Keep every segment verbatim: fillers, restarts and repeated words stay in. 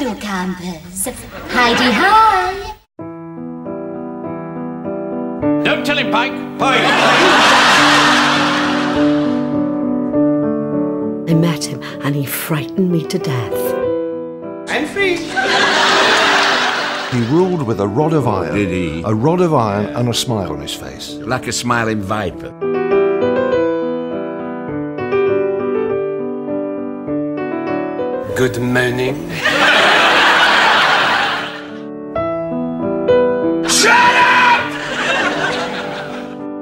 hello, campers. Hi-de-hi. Don't tell him, Pike. Pike. I met him and he frightened me to death. And free. He ruled with a rod of iron. Did he? A rod of iron and a smile on his face. Like a smiling viper. Good morning. Shut up!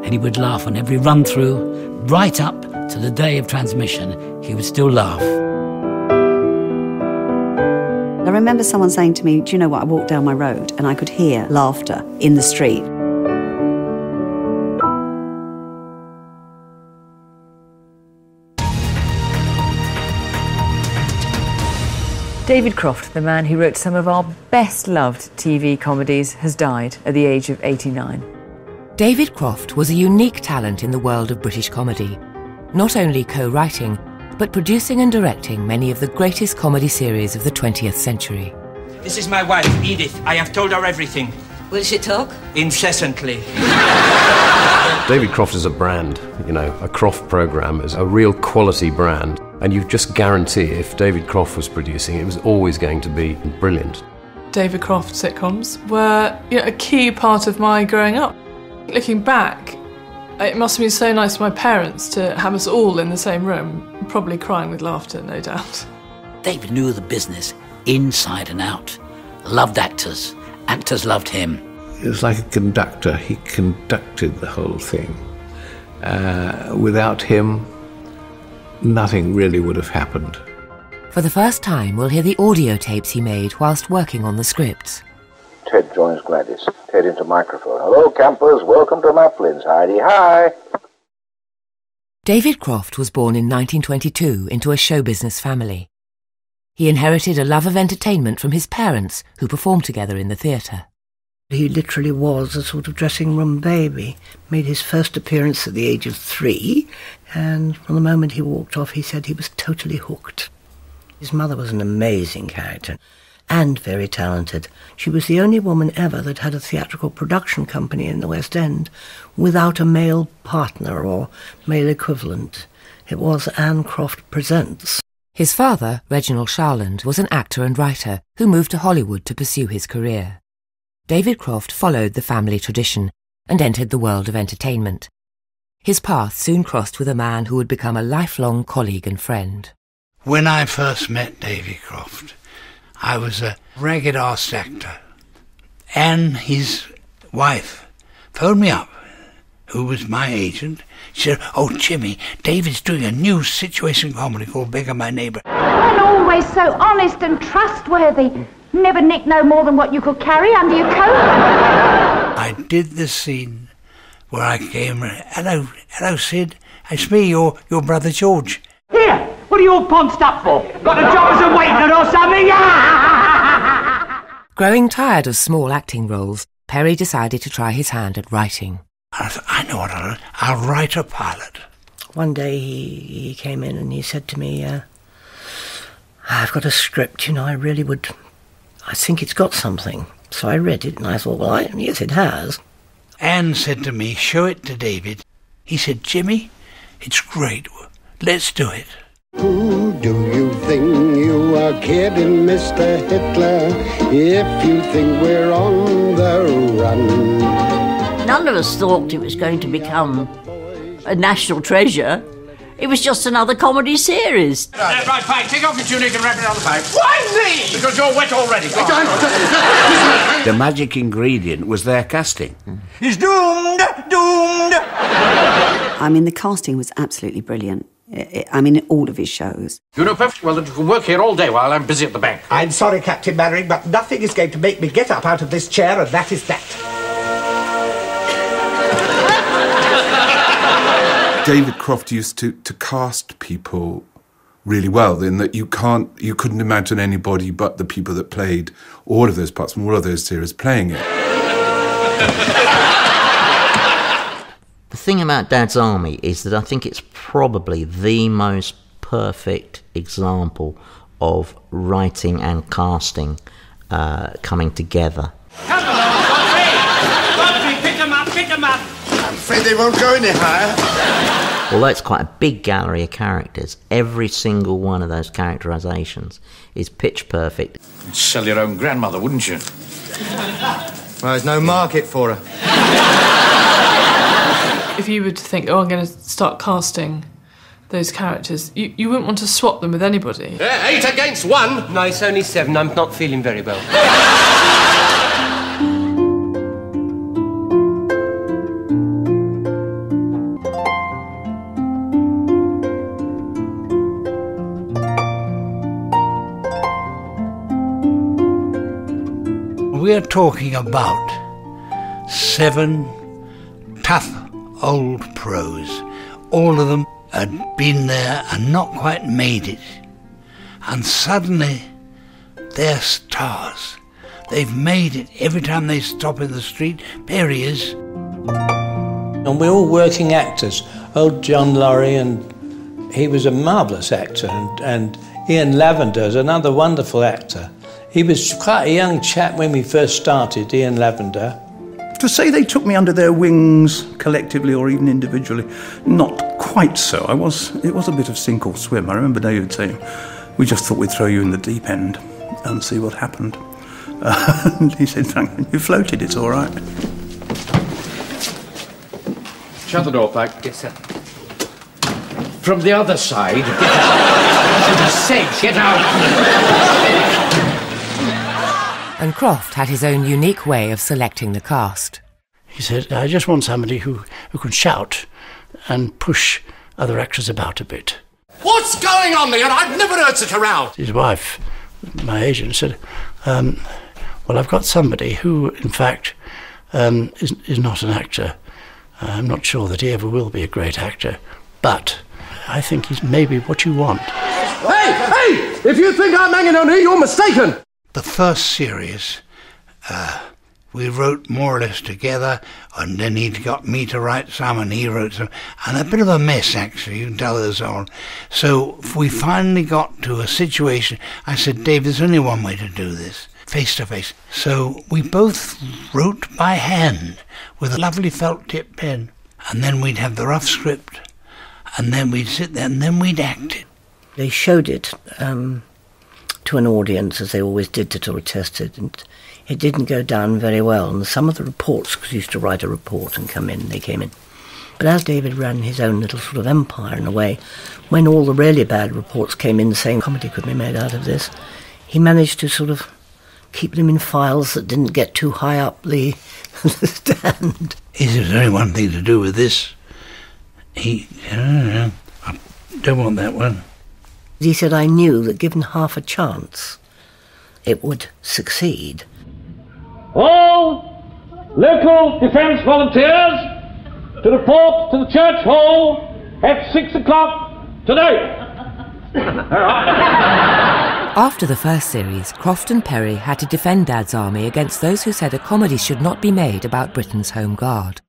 And he would laugh on every run-through, right up to the day of transmission. He would still laugh. I remember someone saying to me, do you know what, I walked down my road and I could hear laughter in the street. David Croft, the man who wrote some of our best-loved T V comedies, has died at the age of eighty-nine. David Croft was a unique talent in the world of British comedy, not only co-writing, but producing and directing many of the greatest comedy series of the twentieth century. This is my wife, Edith. I have told her everything. Will she talk? Incessantly. David Croft is a brand, you know. A Croft programme is a real quality brand. And you just guarantee if David Croft was producing, it was always going to be brilliant. David Croft sitcoms were, you know, a key part of my growing up. Looking back, it must have been so nice to my parents to have us all in the same room, probably crying with laughter, no doubt. David knew the business inside and out, loved actors, actors loved him. He was like a conductor, he conducted the whole thing. Uh, without him, nothing really would have happened. For the first time, we'll hear the audio tapes he made whilst working on the scripts. Ted joins Gladys. Ted into microphone. Hello, campers. Welcome to Maplin's. Hi-de-hi. David Croft was born in nineteen twenty-two into a show business family. He inherited a love of entertainment from his parents, who performed together in the theatre. He literally was a sort of dressing room baby. Made his first appearance at the age of three, and from the moment he walked off, he said he was totally hooked. His mother was an amazing character. And very talented. She was the only woman ever that had a theatrical production company in the West End without a male partner or male equivalent. It was Anne Croft Presents. His father, Reginald Sharland, was an actor and writer who moved to Hollywood to pursue his career. David Croft followed the family tradition and entered the world of entertainment. His path soon crossed with a man who would become a lifelong colleague and friend. When I first met David Croft, I was a ragged-ass actor, and his wife phoned me up, who was my agent. She said, oh, Jimmy, David's doing a new situation comedy called Beggar My Neighbour. And always so honest and trustworthy. Never nick no more than what you could carry under your coat. I did this scene where I came, hello, hello, Sid, it's me, your, your brother George. Here! What are you all pumped up for? Got a job as a waiter or something? Growing tired of small acting roles, Perry decided to try his hand at writing. I thought, I know what I'll, I'll write a pilot. One day he, he came in and he said to me, uh, I've got a script, you know, I really would... I think it's got something. So I read it and I thought, well, I, yes, it has. Anne said to me, show it to David. He said, Jimmy, it's great. Let's do it. Who do you think you are kidding, Mister Hitler, if you think we're on the run? None of us thought it was going to become a national treasure. It was just another comedy series. Right, right Pike, take off your tunic and wrap it on the pipe. Why me? Because you're wet already. The magic ingredient was their casting. He's doomed, doomed. I mean, the casting was absolutely brilliant. I mean, all of his shows. You know perfectly well that you can work here all day while I'm busy at the bank. I'm sorry, Captain Mannering, but nothing is going to make me get up out of this chair, and that is that. David Croft used to, to cast people really well, in that you can't, you couldn't imagine anybody but the people that played all of those parts from all of those series playing it. The thing about Dad's Army is that I think it's probably the most perfect example of writing and casting uh, coming together. Come along, Godfrey! Godfrey, pick them up, pick them up! I'm afraid they won't go any higher. Although it's quite a big gallery of characters, every single one of those characterisations is pitch perfect. You'd sell your own grandmother, wouldn't you? Well, there's no market for her. If you were to think, oh, I'm going to start casting those characters, you, you wouldn't want to swap them with anybody. Yeah, eight against one! No, it's only seven. I'm not feeling very well. We're talking about seven tough old pros. All of them had been there and not quite made it. And suddenly, they're stars. They've made it. Every time they stop in the street, there he is. And we're all working actors. Old John Laurie, and he was a marvellous actor. And, and Ian Lavender is another wonderful actor. He was quite a young chap when we first started, Ian Lavender. To say they took me under their wings, collectively or even individually, not quite so. I was, it was a bit of sink or swim. I remember David saying, we just thought we'd throw you in the deep end and see what happened. Uh, and he said, thank you, you floated, it's all right. Shut the door, Pack. Yes, sir. From the other side. Get out. For sake, get out. And Croft had his own unique way of selecting the cast. He said, I just want somebody who, who could shout and push other actors about a bit. What's going on there? I've never heard such a row. His wife, my agent, said, um, well, I've got somebody who, in fact, um, is, is not an actor. I'm not sure that he ever will be a great actor, but I think he's maybe what you want. Hey, hey! If you think I'm hanging on here, you're mistaken! The first series, uh, we wrote more or less together, and then he got me to write some, and he wrote some, and a bit of a mess, actually, you can tell us all. So we finally got to a situation, I said, Dave, there's only one way to do this, face to face. So we both wrote by hand, with a lovely felt tip pen, and then we'd have the rough script, and then we'd sit there, and then we'd act it. They showed it, um... to an audience, as they always did, to sort of test it, and it didn't go down very well. And some of the reports, because he used to write a report and come in, they came in. But as David ran his own little sort of empire in a way, when all the really bad reports came in saying comedy could be made out of this, he managed to sort of keep them in files that didn't get too high up the, the stand. Is there only one thing to do with this? He, I don't want that one. He said, I knew that given half a chance, it would succeed. All local defence volunteers to report to the church hall at six o'clock today. After the first series, Croft and Perry had to defend Dad's Army against those who said a comedy should not be made about Britain's Home Guard.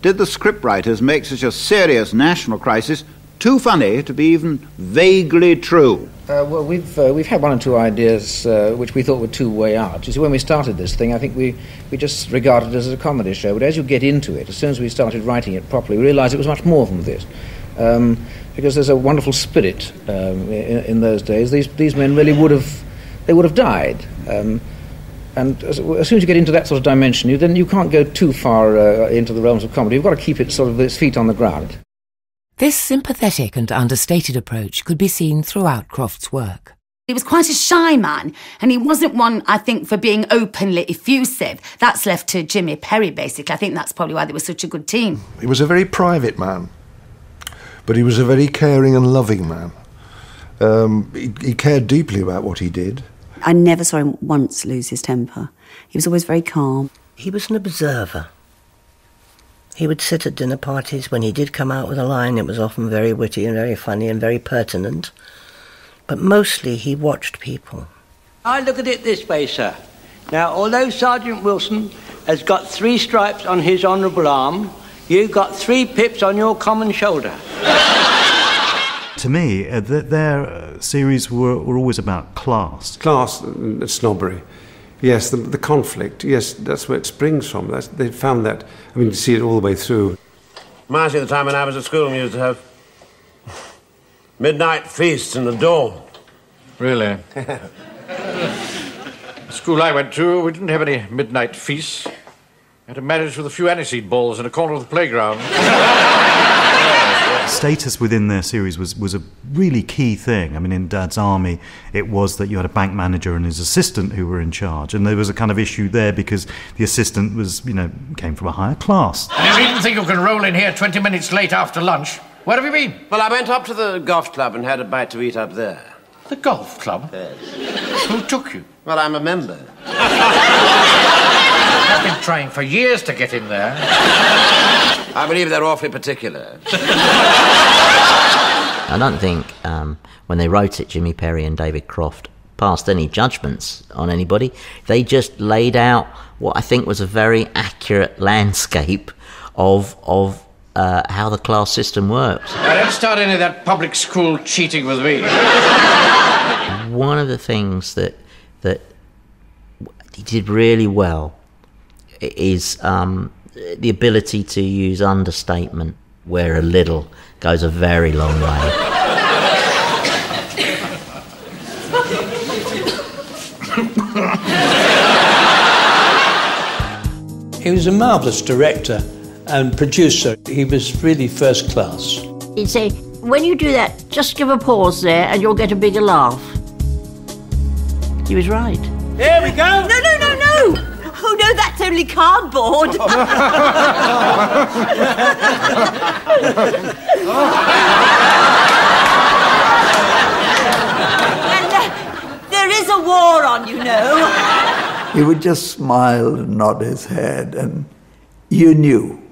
Did the scriptwriters make such a serious national crisis too funny to be even vaguely true? Uh, well, we've, uh, we've had one or two ideas uh, which we thought were too way out. You see, when we started this thing, I think we, we just regarded it as a comedy show. But as you get into it, as soon as we started writing it properly, we realised it was much more than this. Um, because there's a wonderful spirit um, in, in those days. These, these men really would have, they would have died. Um, and as, as soon as you get into that sort of dimension, you, then you can't go too far uh, into the realms of comedy. You've got to keep it sort of its feet on the ground. This sympathetic and understated approach could be seen throughout Croft's work. He was quite a shy man, and he wasn't one, I think, for being openly effusive. That's left to Jimmy Perry, basically. I think that's probably why they were such a good team. He was a very private man, but he was a very caring and loving man. Um, he, he cared deeply about what he did. I never saw him once lose his temper. He was always very calm. He was an observer. He would sit at dinner parties. When he did come out with a line, it was often very witty and very funny and very pertinent. But mostly he watched people. I look at it this way, sir. Now, although Sergeant Wilson has got three stripes on his honourable arm, you've got three pips on your common shoulder. to me, uh, the, their uh, series were, were always about class. Class and snobbery. Yes, the, the conflict. Yes, that's where it springs from. That's, they found that. I mean, you see it all the way through. Reminds me of the time when I was at school and we used to have midnight feasts in the dorm. Really? The school I went to, we didn't have any midnight feasts. I had to manage with a few aniseed balls in a corner of the playground. Status within their series was, was a really key thing. I mean, in Dad's Army, it was that you had a bank manager and his assistant who were in charge, and there was a kind of issue there because the assistant was, you know, came from a higher class. And you needn't think you can roll in here twenty minutes late after lunch. Where have you been? Well, I went up to the golf club and had a bite to eat up there. The golf club? Yes. Who took you? Well, I'm a member. I've been trying for years to get in there. I believe they're awfully particular. I don't think um, when they wrote it, Jimmy Perry and David Croft passed any judgments on anybody. They just laid out what I think was a very accurate landscape of, of uh, how the class system works. Now don't start any of that public school cheating with me. One of the things that, that he did really well is um, the ability to use understatement, where a little goes a very long way. He was a marvellous director and producer. He was really first class. He'd say, when you do that, just give a pause there and you'll get a bigger laugh. He was right. Here we go! No, no, no, no! Oh, no, that's only cardboard. And uh, there is a war on, you know. He would just smile and nod his head, and you knew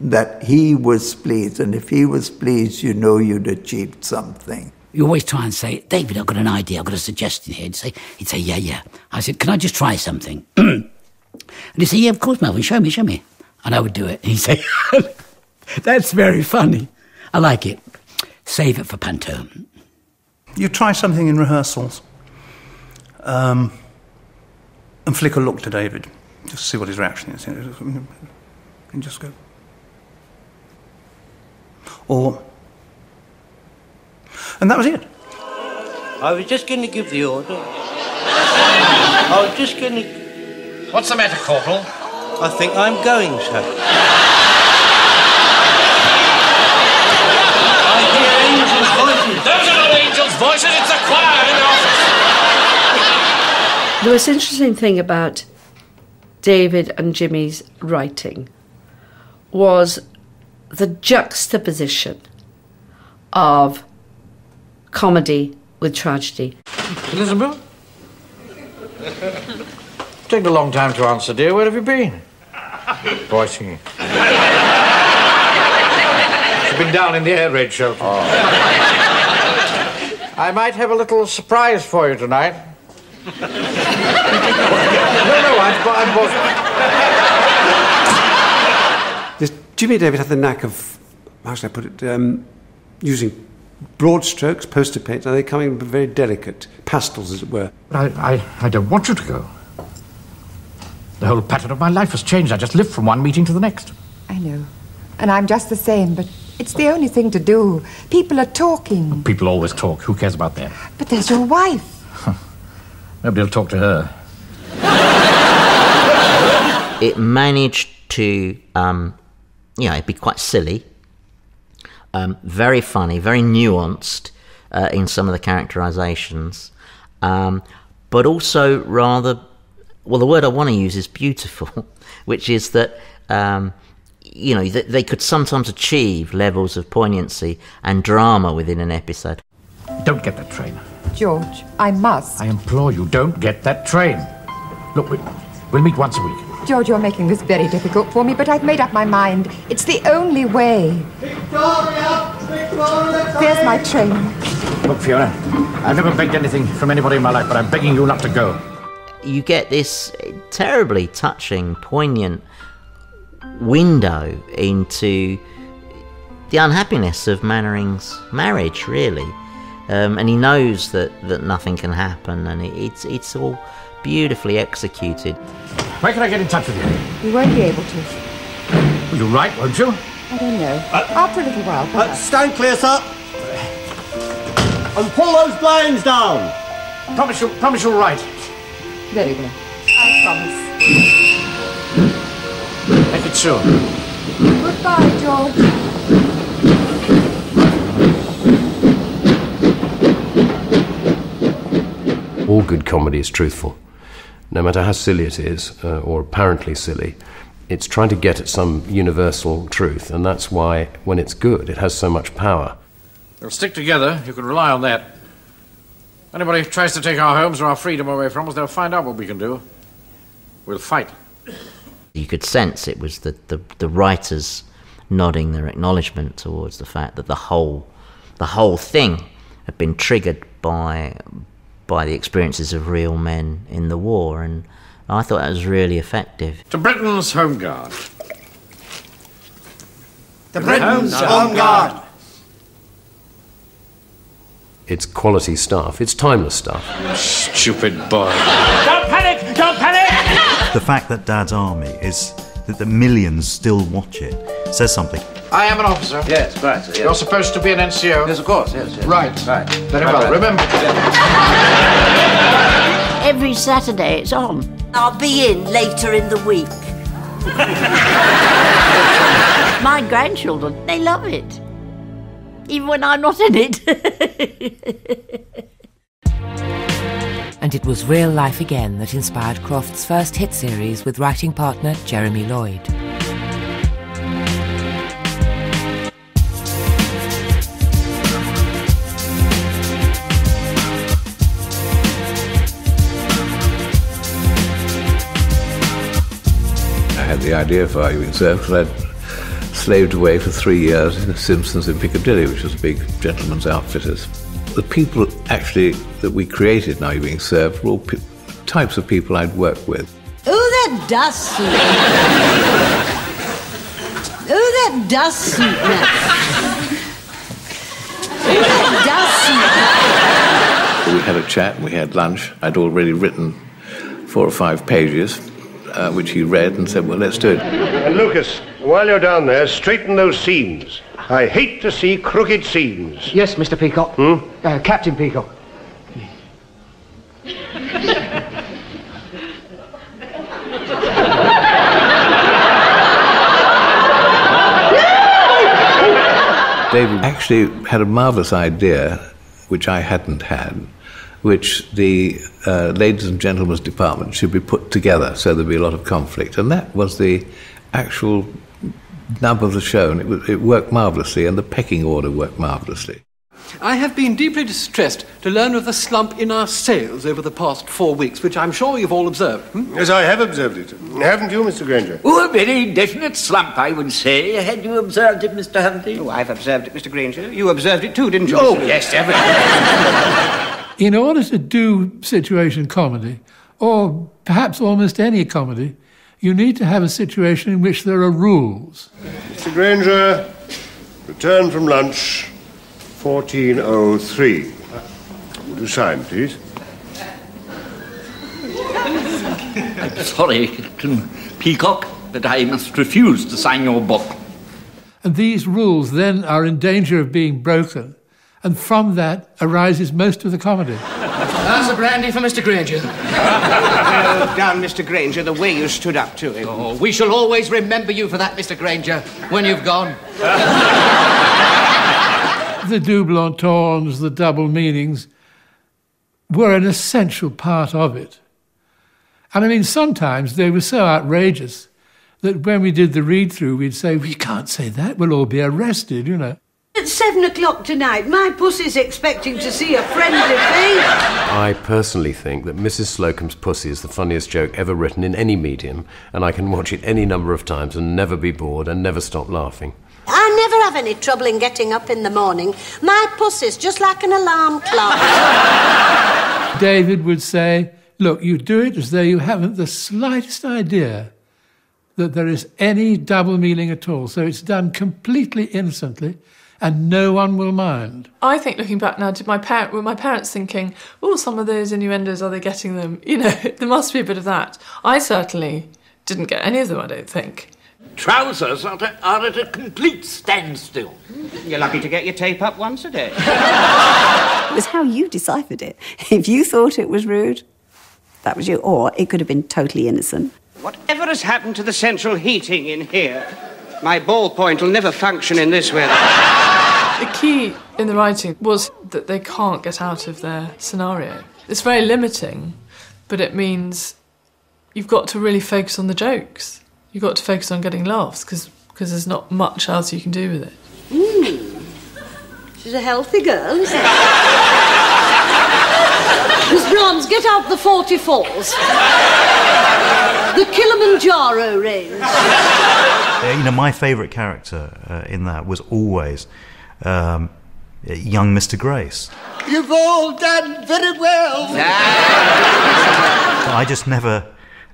that he was pleased, and if he was pleased, you know you'd achieved something. You always try and say, David, I've got an idea, I've got a suggestion here. He'd say, he'd say yeah, yeah. I said, can I just try something? And he'd say, yeah, of course, Melvin, show me, show me. And I would do it. And he'd say, that's very funny. I like it. Save it for Pantone. You try something in rehearsals um, and flick a look to David, just see what his reaction is. And just go. Or... And that was it. I was just going to give the order. I was just going to... What's the matter, Corporal? I think I'm going, sir. I hear angels' voices. Those are not angels' voices, it's a choir in the office. The most interesting thing about David and Jimmy's writing was the juxtaposition of comedy with tragedy. Elizabeth? Taking a long time to answer, dear. Where have you been? Voicing. She's been down in the air raid shelter. Oh. I might have a little surprise for you tonight. no, no, I'm, I'm both. This Jimmy David had the knack of, how should I put it, um, using broad strokes, poster paint, and they coming very delicate, pastels, as it were. I, I, I don't want you to go. The whole pattern of my life has changed. I just live from one meeting to the next. I know. And I'm just the same, but it's the only thing to do. People are talking. People always talk. Who cares about them? But there's your wife. Nobody will talk to her. It managed to, um, you know, it'd be quite silly. Um, very funny, very nuanced uh, in some of the characterizations. Um, but also rather... Well, the word I want to use is beautiful, which is that, um, you know, th they could sometimes achieve levels of poignancy and drama within an episode. Don't get that train. George, I must. I implore you, don't get that train. Look, we, we'll meet once a week. George, you're making this very difficult for me, but I've made up my mind. It's the only way. Victoria! Victoria! There's my train. Look, Fiona, I've never begged anything from anybody in my life, but I'm begging you not to go. You get this terribly touching, poignant window into the unhappiness of Mannering's marriage, really. Um, and he knows that, that nothing can happen, and it, it's, it's all beautifully executed. Where can I get in touch with you? You won't be able to. Well, you'll write, won't you? I don't know. Uh, After a little while, uh, stand clear, sir. And pull those blinds down. Promise you'll, promise you'll write. Very well. I promise. Make it sure. Goodbye, George. All good comedy is truthful. No matter how silly it is, uh, or apparently silly, it's trying to get at some universal truth, and that's why, when it's good, it has so much power. They'll stick together. You can rely on that. Anybody who tries to take our homes or our freedom away from us, they'll find out what we can do. We'll fight. You could sense it was the, the, the writers nodding their acknowledgement towards the fact that the whole, the whole thing had been triggered by, by the experiences of real men in the war, and I thought that was really effective. To Britain's Home Guard. To Britain's Home Guard. It's quality stuff. It's timeless stuff. Stupid boy. Don't panic! Don't panic! The fact that Dad's Army is that the millions still watch it says something. I am an officer. Yes, right. Yes. You're supposed to be an N C O. Yes, of course. Yes, yes. Right. Right. Very well. Right. Remember. Yes. Every Saturday it's on. I'll be in later in the week. My grandchildren, they love it. Even when I'm not in it. And it was real life again that inspired Croft's first hit series with writing partner Jeremy Lloyd. I had the idea for Are You Being Served because I'd slaved away for three years in the Simpsons in Piccadilly, which was a big gentleman's outfitters. The people actually that we created, Now You're Being Served, were all types of people I'd worked with. Oh, that does suit me. Oh, that does suit me. Oh, that does suit me. We had a chat and we had lunch. I'd already written four or five pages, uh, which he read and said, well, let's do it. And Lucas, while you're down there, straighten those seams. I hate to see crooked seams. Yes, Mister Peacock. Hmm? Uh, Captain Peacock. David actually had a marvellous idea, which I hadn't had, which the uh, ladies and gentlemen's department should be put together so there'd be a lot of conflict. And that was the actual nub of the show, and it, was, it worked marvellously, and the pecking order worked marvellously. I have been deeply distressed to learn of the slump in our sales over the past four weeks, which I'm sure you've all observed. Hmm? Yes, I have observed it. Haven't you, Mister Granger? Oh, a very definite slump, I would say. Had you observed it, Mister Huntley? Oh, I've observed it, Mister Granger. You observed it too, didn't you? Oh, yes, evidently. In order to do situation comedy, or perhaps almost any comedy, you need to have a situation in which there are rules. Mister Granger, return from lunch, fourteen oh three. Would you sign, please? I'm sorry, Captain Peacock, but I must refuse to sign your book. And these rules then are in danger of being broken, and from that arises most of the comedy. That's a brandy for Mister Granger. Well done, Mister Granger, the way you stood up to him. Oh, we shall always remember you for that, Mister Granger, when you've gone. The double entendres, the double meanings, were an essential part of it. And I mean, sometimes they were so outrageous that when we did the read-through, we'd say, we can't say that, we'll all be arrested, you know. At seven o'clock tonight, my pussy's expecting to see a friendly face. I personally think that Missus Slocum's pussy is the funniest joke ever written in any medium, and I can watch it any number of times and never be bored and never stop laughing. I never have any trouble in getting up in the morning. My pussy's just like an alarm clock. David would say, look, you do it as though you haven't the slightest idea that there is any double meaning at all. So it's done completely innocently, and no one will mind. I think, looking back now, did my parent were my parents thinking, oh, some of those innuendos, are they getting them? You know, there must be a bit of that. I certainly didn't get any of them, I don't think. Trousers are, to, are at a complete standstill. You're lucky to get your tape up once a day. It was how you deciphered it. If you thought it was rude, that was you. Or it could have been totally innocent. Whatever has happened to the central heating in here? My ballpoint will never function in this weather. The key in the writing was that they can't get out of their scenario. It's very limiting, but it means you've got to really focus on the jokes. You've got to focus on getting laughs, because there's not much else you can do with it. Mm. She's a healthy girl, isn't she? Miss Brahms, get out the forty-fours. The Kilimanjaro range. You know, my favourite character uh, in that was always um, young Mister Grace. You've all done very well. I just never,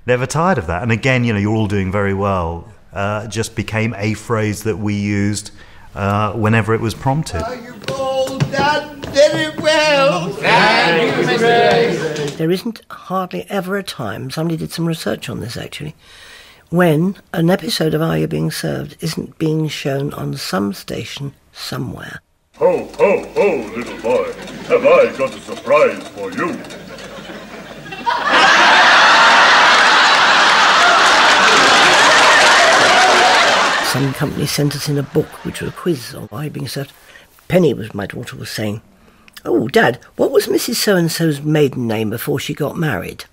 never tired of that. And again, you know, you're all doing very well. Uh, just became a phrase that we used uh, whenever it was prompted. Oh, you've all done very well. Thank you, Mister Grace. There isn't hardly ever a time, somebody did some research on this actually, when an episode of Are You Being Served isn't being shown on some station somewhere. Ho, ho, ho, little boy. Have I got a surprise for you? Some company sent us in a book, which was a quiz on Are You Being Served. Penny, was my daughter, was saying, "Oh, Dad, what was Missus So-and-so's maiden name before she got married?"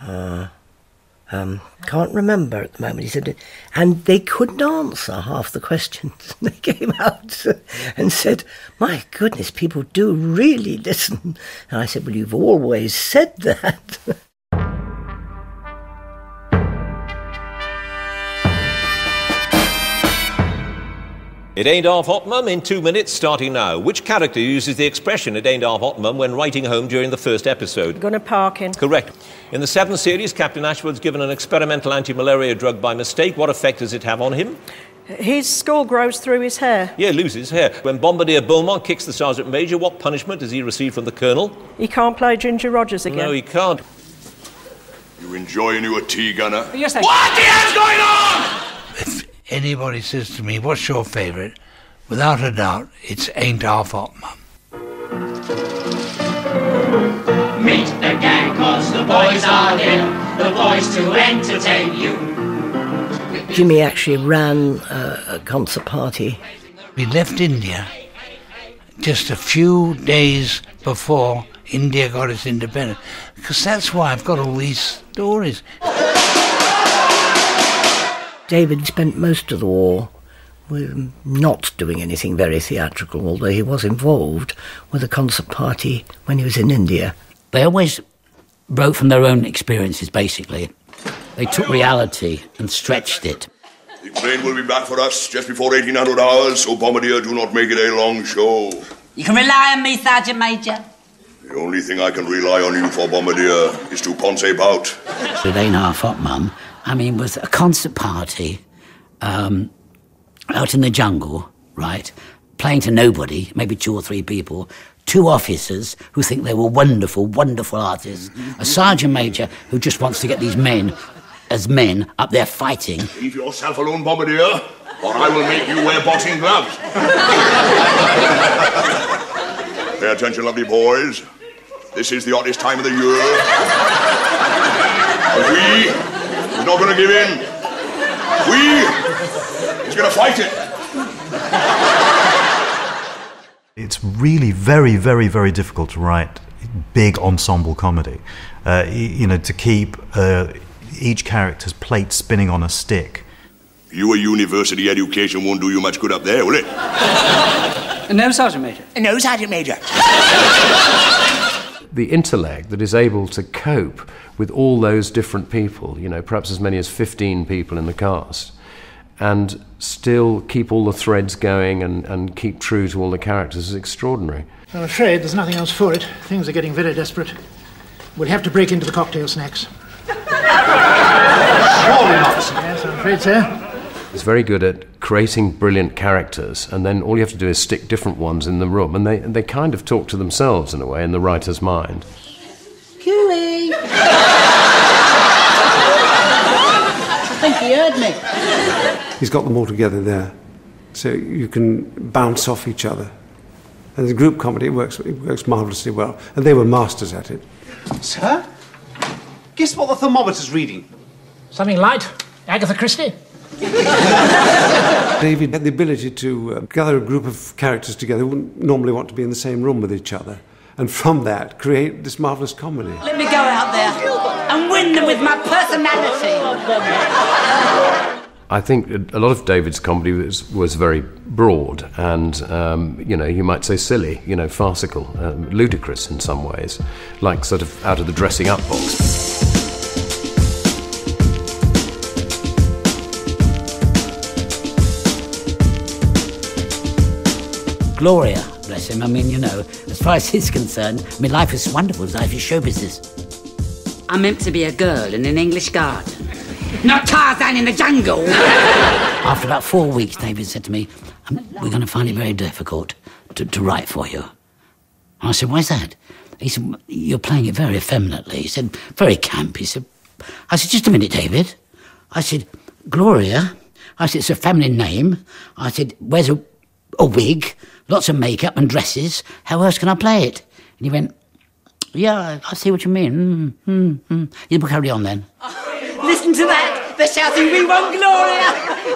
Uh... Um, can't remember at the moment, he said, and they couldn't answer half the questions. They came out and said, "My goodness, people do really listen." And I said, "Well, you've always said that." It ain't half hot mum in two minutes, starting now. Which character uses the expression "it ain't half hot mum" when writing home during the first episode? Gunnar Parkin. Correct. In the seventh series, Captain Ashwood's given an experimental anti-malaria drug by mistake. What effect does it have on him? His skull grows through his hair. Yeah, loses hair. When Bombardier Beaumont kicks the Sergeant Major, what punishment does he receive from the Colonel? He can't play Ginger Rogers again. No, he can't. You enjoying your tea, Gunnar? Yes, I... What the hell's going on?! If anybody says to me, "What's your favourite?" without a doubt, it's "Ain't Half Hot Mum." Meet the gang, cause the boys are here, the boys to entertain you. Jimmy actually ran a, a concert party. We left India just a few days before India got its independence, because that's why I've got all these stories. David spent most of the war with not doing anything very theatrical, although he was involved with a concert party when he was in India. They always wrote from their own experiences, basically. They took reality and stretched it. The plane will be back for us just before eighteen hundred hours, so, Bombardier, do not make it a long show. You can rely on me, Sergeant Major. The only thing I can rely on you for, Bombardier, is to ponce about. It ain't half hot, Mum. I mean, it was a concert party um, out in the jungle, right, playing to nobody, maybe two or three people, two officers who think they were wonderful, wonderful artists, a sergeant major who just wants to get these men, as men, up there fighting. Leave yourself alone, Bombardier, or I will make you wear boxing gloves. Pay attention, lovely boys. This is the oddest time of the year. But we is not going to give in. We is going to fight it. It's really very, very, very difficult to write big ensemble comedy. Uh, you know, to keep uh, each character's plate spinning on a stick. Your university education won't do you much good up there, will it? No, Sergeant Major. No, Sergeant Major. The intellect that is able to cope with all those different people, you know, perhaps as many as fifteen people in the cast, and still keep all the threads going and, and keep true to all the characters is extraordinary. I'm afraid there's nothing else for it. Things are getting very desperate. We'll have to break into the cocktail snacks. Surely not. Yes, I'm afraid so. He's very good at creating brilliant characters, and then all you have to do is stick different ones in the room, and they, and they kind of talk to themselves, in a way, in the writer's mind. Cooey! I think he heard me. He's got them all together there, so you can bounce off each other. And the group comedy, it works, it works marvellously well. And they were masters at it. Sir? Guess what the thermometer's reading? Something light. Agatha Christie. David had the ability to uh, gather a group of characters together who wouldn't normally want to be in the same room with each other. And from that, create this marvellous comedy. Let me go out there and win them with my personality. I think a lot of David's comedy was, was very broad and, um, you know, you might say silly, you know, farcical, um, ludicrous in some ways, like sort of out of the dressing up box. Gloria, bless him, I mean, you know, as far as he's concerned, I mean, life is wonderful, life is show business. I'm meant to be a girl in an English garden. Not Tarzan in the jungle! After about four weeks, David said to me, um, we're going to find it very difficult to, to write for you. And I said, why's that? He said, you're playing it very effeminately. He said, very camp. He said, I said, just a minute, David. I said, Gloria. I said, it's a feminine name. I said, where's a, a wig, lots of makeup and dresses. How else can I play it? And he went, yeah, I see what you mean. Mm, mm, mm. You'll carry on then. Listen to that! They're shouting, we want Gloria!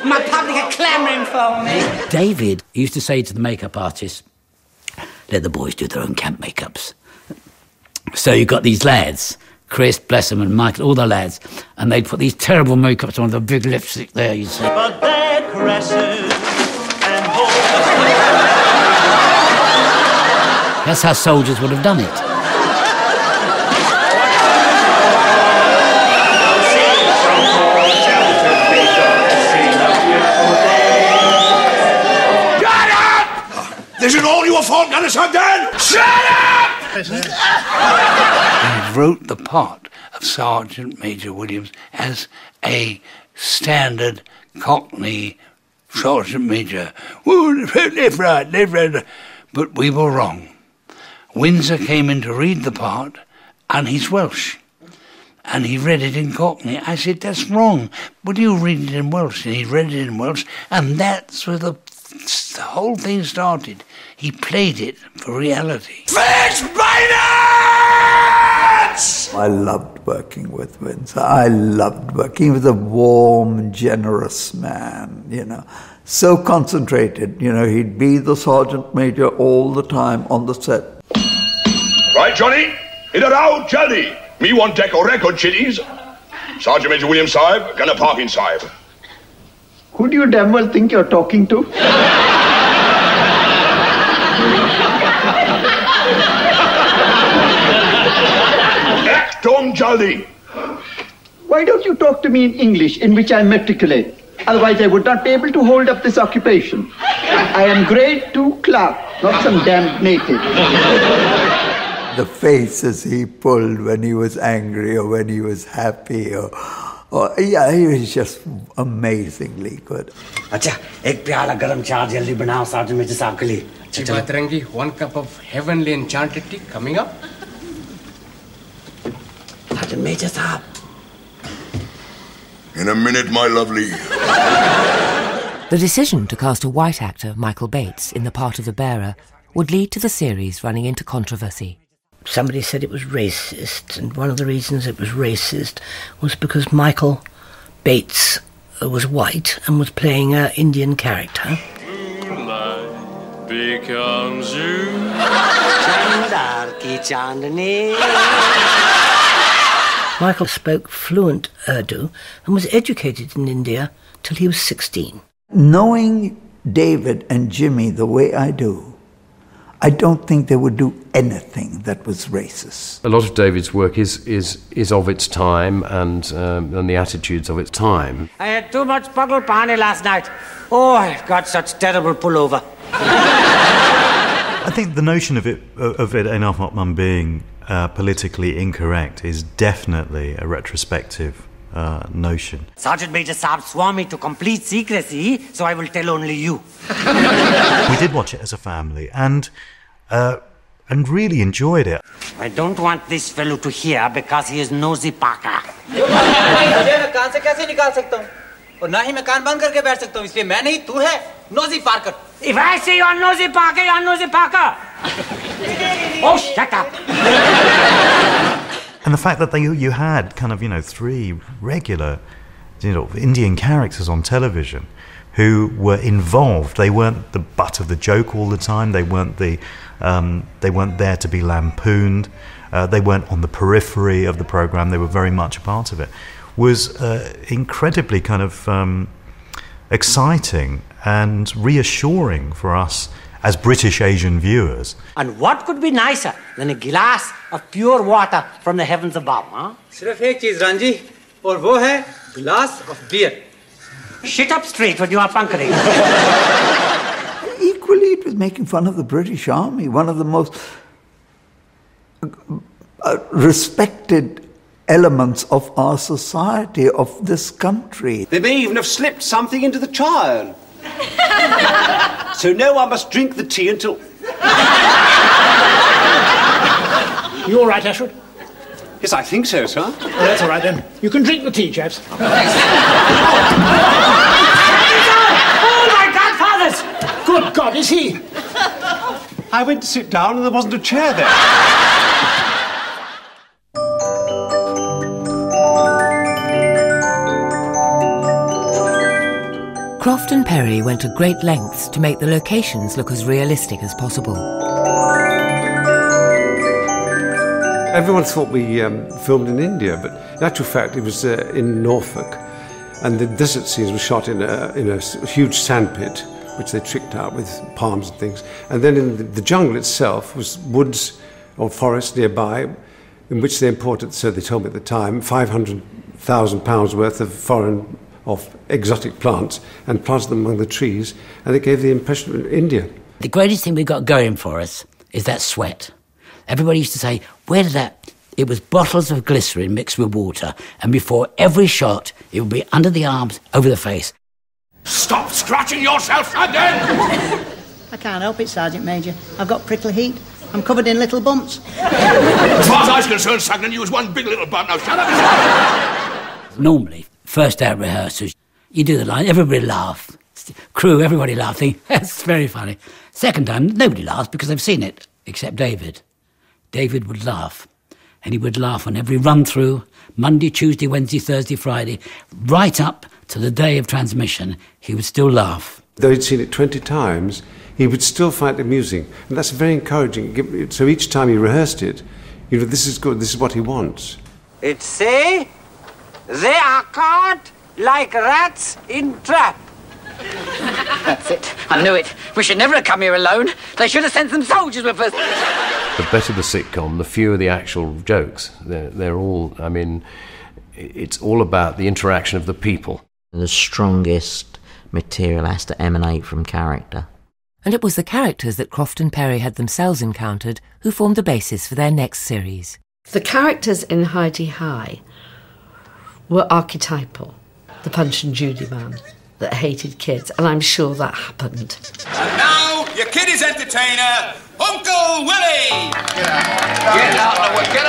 My public are clamouring for me. David used to say to the makeup artist, let the boys do their own camp makeups. So you got these lads, Chris, Blessam and Michael, all the lads, and they'd put these terrible makeups on, the big lipstick there, you see. But they're caresses and holes. That's how soldiers would have done it. Is it all your fault, Gunnishack, Dan? Shut up! I wrote the part of Sergeant Major Williams as a standard Cockney Sergeant Major. Woo, left, right, left, right. But we were wrong. Windsor came in to read the part, and he's Welsh. And he read it in Cockney. I said, that's wrong. Would you read it in Welsh? And he read it in Welsh, and that's where the... the whole thing started. He played it for reality. Fish Finance! I loved working with Windsor. I loved working. He was a warm, generous man, you know. So concentrated, you know, he'd be the sergeant major all the time on the set. Right, Johnny? In a row, Johnny. Me want deck or record, chitties. Sergeant Major William Saib, gonna park in Saib. Who do you damn well think you're talking to? Act on, Jaldi. Why don't you talk to me in English, in which I matriculate? Otherwise I would not be able to hold up this occupation. I am grade two clerk, not some damned native. The faces he pulled when he was angry or when he was happy or... Oh, yeah, he was just amazingly good. Acha, ek piyala garam chai jaldi banao Sergeant Major Saab ke liye. Chibatarangi, one cup of heavenly enchanted tea coming up. Sergeant Major Saab. In a minute, my lovely. The decision to cast a white actor, Michael Bates, in the part of the bearer would lead to the series running into controversy. Somebody said it was racist, and one of the reasons it was racist was because Michael Bates was white and was playing an Indian character. Moonlight becomes you. Michael spoke fluent Urdu and was educated in India till he was sixteen. Knowing David and Jimmy the way I do, I don't think they would do anything that was racist. A lot of David's work is is is of its time and um, and the attitudes of its time. I had too much pagal pani last night. Oh, I've got such terrible pullover. I think the notion of it of it Ain't Half Hot Mum being uh, politically incorrect is definitely a retrospective uh, notion. Sergeant Major Saab swore me to complete secrecy, so I will tell only you. We did watch it as a family and uh, and really enjoyed it. I don't want this fellow to hear because he is nosy Parker. Nosy Parker. If I say you're nosy Parker, you're nosy Parker. Oh, shut up. And the fact that they, you had kind of, you know, three regular, you know, Indian characters on television who were involved. They weren't the butt of the joke all the time. They weren't the, um, they weren't there to be lampooned. Uh, they weren't on the periphery of the programme. They were very much a part of it. Was uh, incredibly kind of um, exciting and reassuring for us as British Asian viewers. And what could be nicer than a glass of pure water from the heavens above, huh? Sirf ek cheez, Ranji, aur wo hai glass of beer. Shit up straight when you are punkering. Equally, it was making fun of the British Army, one of the most respected elements of our society, of this country. They may even have slipped something into the child. So no one must drink the tea until... You all right, Ashwood? Yes, I think so, sir. Well, that's all right, then. You can drink the tea, chaps. Oh, my grandfather's! Good God, is he? I went to sit down and there wasn't a chair there. Croft and Perry went to great lengths to make the locations look as realistic as possible. Everyone thought we um, filmed in India, but in actual fact it was uh, in Norfolk, and the desert scenes were shot in a, in a huge sandpit, which they tricked out with palms and things. And then in the, the jungle itself was woods or forests nearby, in which they imported, so they told me at the time, five hundred thousand pounds worth of foreign of exotic plants and planted them among the trees, and it gave the impression of India. The greatest thing we got going for us is that sweat. Everybody used to say, where did that... It was bottles of glycerin mixed with water, and before every shot, it would be under the arms, over the face. Stop scratching yourself, London! I can't help it, Sergeant Major. I've got prickly heat. I'm covered in little bumps. As far as I was concerned, Sagnan, you was one big little bump. Now shut up! Normally, first out rehearsals, you do the line, everybody laughs. Crew, everybody laughing. That's very funny. Second time, nobody laughs because they've seen it, except David. David would laugh, and he would laugh on every run-through, Monday, Tuesday, Wednesday, Thursday, Friday, right up to the day of transmission, he would still laugh. Though he'd seen it twenty times, he would still find it amusing, and that's very encouraging. So each time he rehearsed it, you know, this is good, this is what he wants. It's say... They are caught like rats in trap. That's it. I knew it. We should never have come here alone. They should have sent some soldiers with us. The better the sitcom, the fewer the actual jokes. They're, they're all, I mean, it's all about the interaction of the people. The strongest material has to emanate from character. And it was the characters that Croft and Perry had themselves encountered who formed the basis for their next series. The characters in Hi-de-Hi were archetypal. The Punch and Judy man that hated kids, and I'm sure that happened. And now, your kiddies entertainer, Uncle Willie! Get out, get out of the way! Get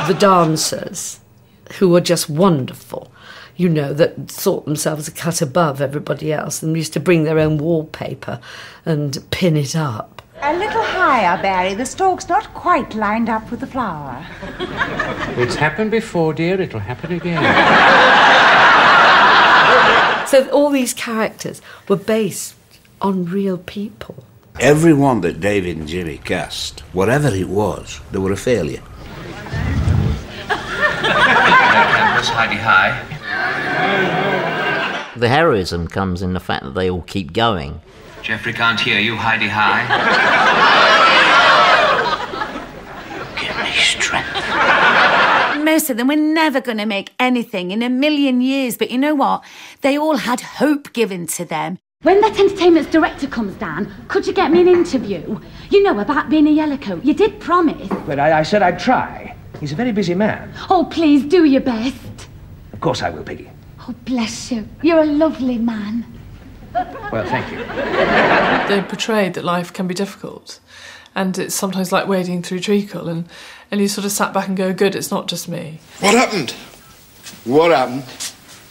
out of the way! The, the dancers, who were just wonderful, you know, that thought themselves a cut above everybody else and used to bring their own wallpaper and pin it up. A little higher, Barry. The stalk's not quite lined up with the flower. It's happened before, dear. It'll happen again. So all these characters were based on real people. Everyone that David and Jimmy cast, whatever it was, they were a failure. That's Hi-de-Hi. The heroism comes in the fact that they all keep going. Jeffrey can't hear you, Hi-de-Hi. Give me strength. Most of them were never going to make anything in a million years, but you know what? They all had hope given to them. When that entertainment's director comes down, could you get me an interview? You know about being a yellow coat. You did promise. But I, I said I'd try. He's a very busy man. Oh, please, do your best. Of course I will, Peggy. Oh, bless you. You're a lovely man. Well, thank you. They're portrayed that life can be difficult, and it's sometimes like wading through treacle, and, and you sort of sat back and go, good, it's not just me. What happened? What happened?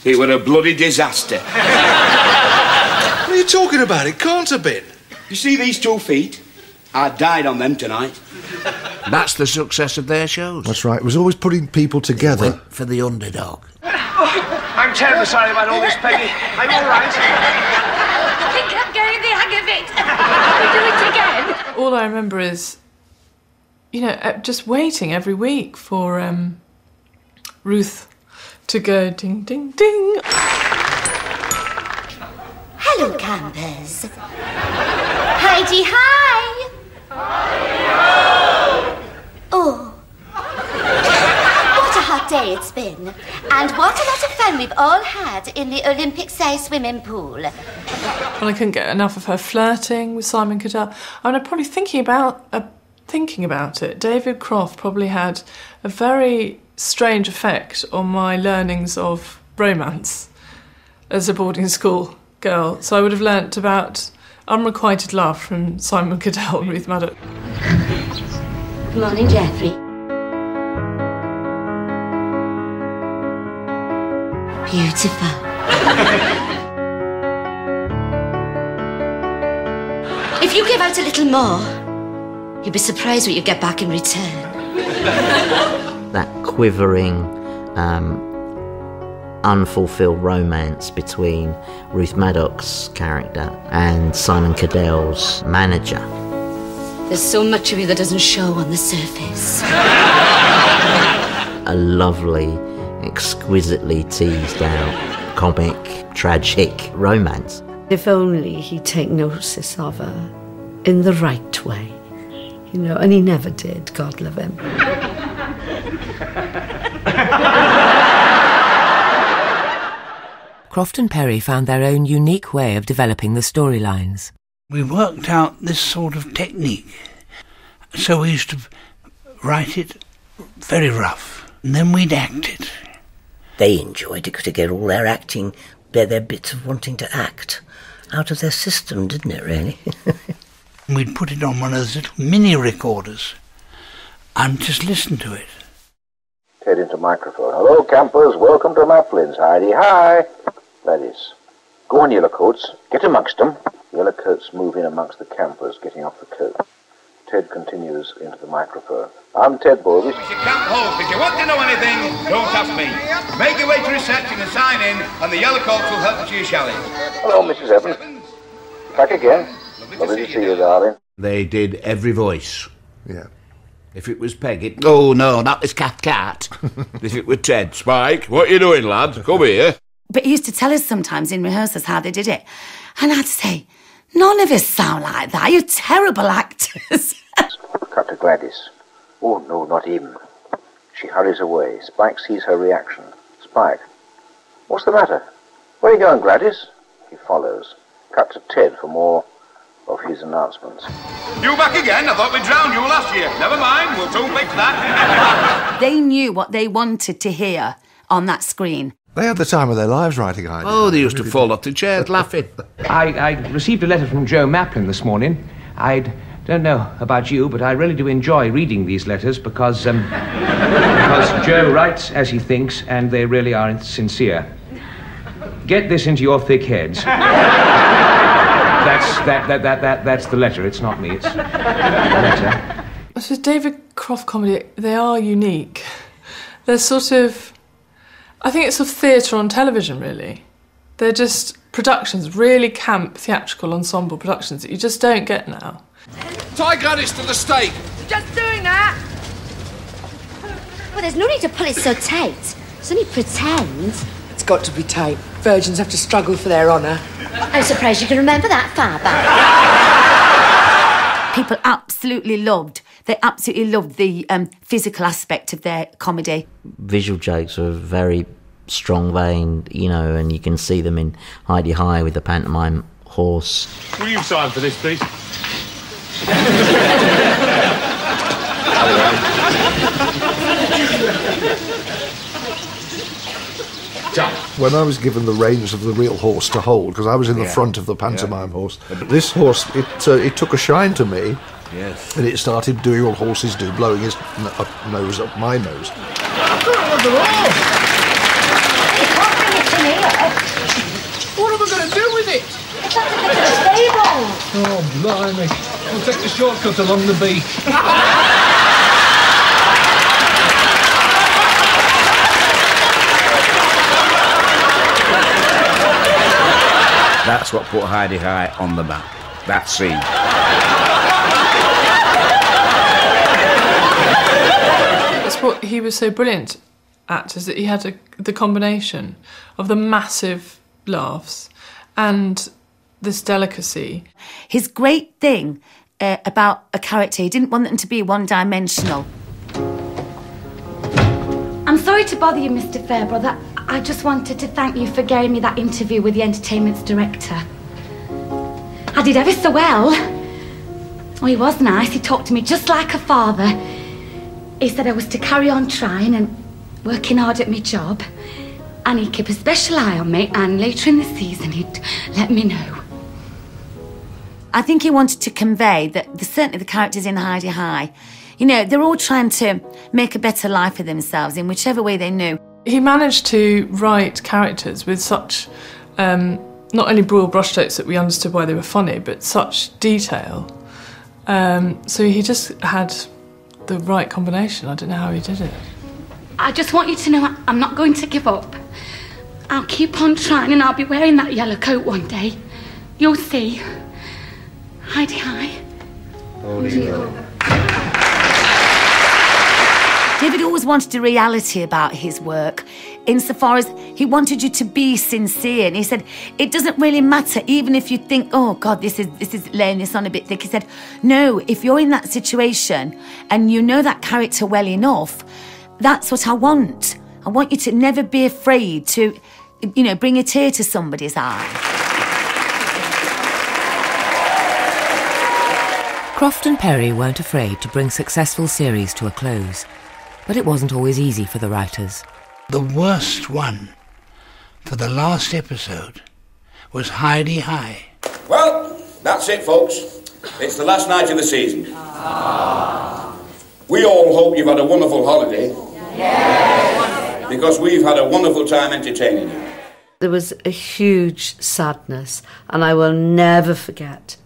It was a bloody disaster. What are you talking about? It can't have been. You see these two feet? I died on them tonight. That's the success of their shows. That's right. It was always putting people together. It went for the underdog. I'm terribly sorry about all this, Peggy. I'm all right. I think I'm getting the hang of it. We'll do it again. All I remember is, you know, just waiting every week for um, Ruth to go ding, ding, ding. Hello, campers. Hi-de-hi. Hi-de-hi. Oh. What a hot day it's been. And what a lot of fun we've all had in the Olympic-sized swimming pool. Well, I couldn't get enough of her flirting with Simon Cadell. I mean, I'm probably thinking about, uh, thinking about it. David Croft probably had a very strange effect on my learnings of romance as a boarding school girl. So I would have learnt about unrequited love from Simon Cadell and Ruth Madoc. Good morning, Geoffrey. Beautiful. If you give out a little more, you'd be surprised what you get back in return. That quivering, um, unfulfilled romance between Ruth Madoc's character and Simon Cadell's manager. There's so much of you that doesn't show on the surface. A lovely, exquisitely teased out, comic, tragic romance. If only he'd take notice of her in the right way, you know, and he never did, God love him. Croft and Perry found their own unique way of developing the storylines. We worked out this sort of technique, so we used to write it very rough, and then we'd act it. They enjoyed it because it got all their acting, their bits of wanting to act, out of their system, didn't it, really? We'd put it on one of those little mini-recorders and just listen to it. Head into microphone. Hello, campers. Welcome to Maplin's. Hi-de-hi. That is. Go on, yellow coats. Get amongst them. Yellow coats move in amongst the campers, getting off the coat. Ted continues into the microphone. I'm Ted Bovis. We should camp hope. If you want to know anything, don't ask me. Make your way to reception and sign in, and the yellow coats will help you to your chalet. Hello, Missus Evans. Back again. Lovely, Lovely to see you, you darling. They did every voice. Yeah. If it was Peg, it... Oh, no, not this cat cat. If it were Ted, Spike, what are you doing, lad? Come here. But he used to tell us sometimes in rehearsals how they did it. And I'd say, none of us sound like that. You're terrible actors. Cut to Gladys. Oh, no, not him. She hurries away. Spike sees her reaction. Spike. What's the matter? Where are you going, Gladys? He follows. Cut to Ted for more of his announcements. You back again? I thought we drowned you last year. Never mind, we'll don't fix that. They knew what they wanted to hear on that screen. They had the time of their lives writing ideas. Oh, they used to fall off the chairs laughing. I, I received a letter from Joe Maplin this morning. I don't know about you, but I really do enjoy reading these letters because, um, because Joe writes as he thinks and they really are sincere. Get this into your thick heads. That's, that, that, that, that, that's the letter, it's not me, it's the letter. So David Croft comedy, they are unique. They're sort of, I think it's sort of theatre on television, really. They're just productions, really camp, theatrical ensemble productions that you just don't get now. Tie Gladys to the stake! Just doing that! Well, there's no need to pull it so tight. It's only pretend. It's got to be tight. Virgins have to struggle for their honour. I'm surprised you can remember that far back. People absolutely loved, they absolutely loved the um, physical aspect of their comedy. Visual jokes are very strong veined, you know, and you can see them in Hi-de-hi with the pantomime horse. Will you sign for this, please? When I was given the reins of the real horse to hold, because I was in the yeah. front of the pantomime yeah. horse, this horse, it, uh, it took a shine to me. Yes. And it started doing what horses do, blowing his n up nose up my nose. What am I going to do with it? It's got to get to the stable. Oh, blimey. We'll take the shortcut along the beach. That's what put Hi-de-Hi on the map, that scene. That's what he was so brilliant at, is that he had a, the combination of the massive laughs and this delicacy. His great thing uh, about a character, he didn't want them to be one-dimensional. I'm sorry to bother you, Mister Fairbrother. I just wanted to thank you for giving me that interview with the entertainment's director. I did ever so well. Oh, he was nice. He talked to me just like a father. He said I was to carry on trying and working hard at my job. And he'd keep a special eye on me, and later in the season he'd let me know. I think he wanted to convey that the, certainly the characters in Hi-de-Hi, you know, they're all trying to make a better life for themselves in whichever way they knew. He managed to write characters with such, um, not only broad brushstrokes that we understood why they were funny, but such detail. Um, so he just had the right combination. I don't know how he did it. I just want you to know I'm not going to give up. I'll keep on trying and I'll be wearing that yellow coat one day. You'll see. Hi-de-hi. Oh, dear. David always wanted a reality about his work, insofar as he wanted you to be sincere. And he said, it doesn't really matter, even if you think, oh, God, this is, this is laying this on a bit thick. He said, no, if you're in that situation and you know that character well enough, that's what I want. I want you to never be afraid to, you know, bring a tear to somebody's eye. Croft and Perry weren't afraid to bring successful series to a close. But it wasn't always easy for the writers. The worst one for the last episode was Hi-de-Hi. Well, that's it, folks. It's the last night of the season. Aww. We all hope you've had a wonderful holiday. Yes. Because we've had a wonderful time entertaining you. There was a huge sadness, and I will never forget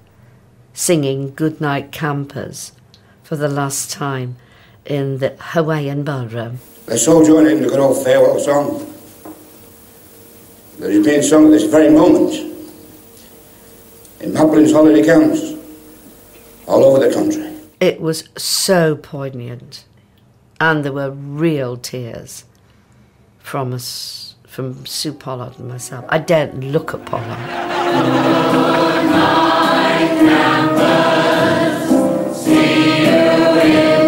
singing Goodnight Campers for the last time in the Hawaiian ballroom. Let's all join in the good old farewell song that is being sung at this very moment in Maplin's holiday camps all over the country. It was so poignant, and there were real tears from us, from Su Pollard and myself. I daren't look at Pollard. Goodnight campers, see you in.